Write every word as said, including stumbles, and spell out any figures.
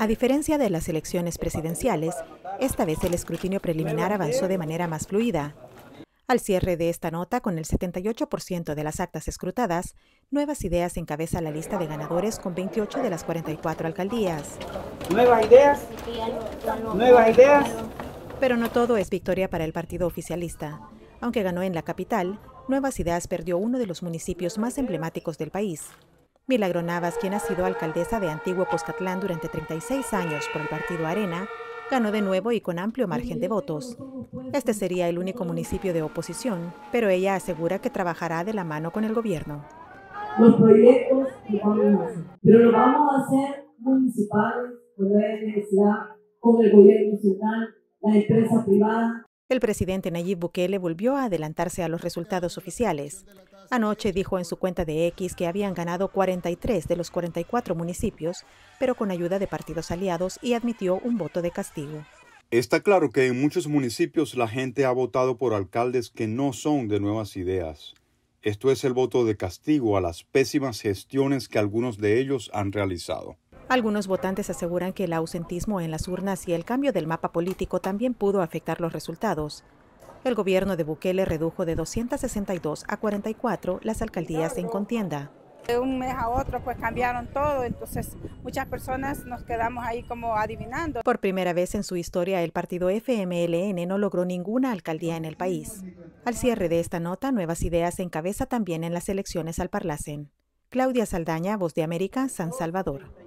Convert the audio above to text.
A diferencia de las elecciones presidenciales, esta vez el escrutinio preliminar avanzó de manera más fluida. Al cierre de esta nota, con el setenta y ocho por ciento de las actas escrutadas, Nuevas Ideas encabeza la lista de ganadores con veintiocho de las cuarenta y cuatro alcaldías. Nuevas Ideas, Nuevas Ideas. Pero no todo es victoria para el partido oficialista. Aunque ganó en la capital, Nuevas Ideas perdió uno de los municipios más emblemáticos del país. Milagro Navas, quien ha sido alcaldesa de Antiguo Cuscatlán durante treinta y seis años por el partido ARENA, ganó de nuevo y con amplio margen de votos. Este sería el único municipio de oposición, pero ella asegura que trabajará de la mano con el gobierno. Los proyectos lo vamos a hacer, pero lo vamos a hacer municipales, con la universidad, con el gobierno central, la empresa privada. El presidente Nayib Bukele volvió a adelantarse a los resultados oficiales. Anoche dijo en su cuenta de X que habían ganado cuarenta y tres de los cuarenta y cuatro municipios, pero con ayuda de partidos aliados, y admitió un voto de castigo. Está claro que en muchos municipios la gente ha votado por alcaldes que no son de Nuevas Ideas. Esto es el voto de castigo a las pésimas gestiones que algunos de ellos han realizado. Algunos votantes aseguran que el ausentismo en las urnas y el cambio del mapa político también pudo afectar los resultados. El gobierno de Bukele redujo de doscientas sesenta y dos a cuarenta y cuatro las alcaldías en contienda. De un mes a otro pues cambiaron todo, entonces muchas personas nos quedamos ahí como adivinando. Por primera vez en su historia, el partido F M L N no logró ninguna alcaldía en el país. Al cierre de esta nota, Nuevas Ideas encabeza también en las elecciones al Parlacen. Claudia Zaldaña, Voz de América, San Salvador.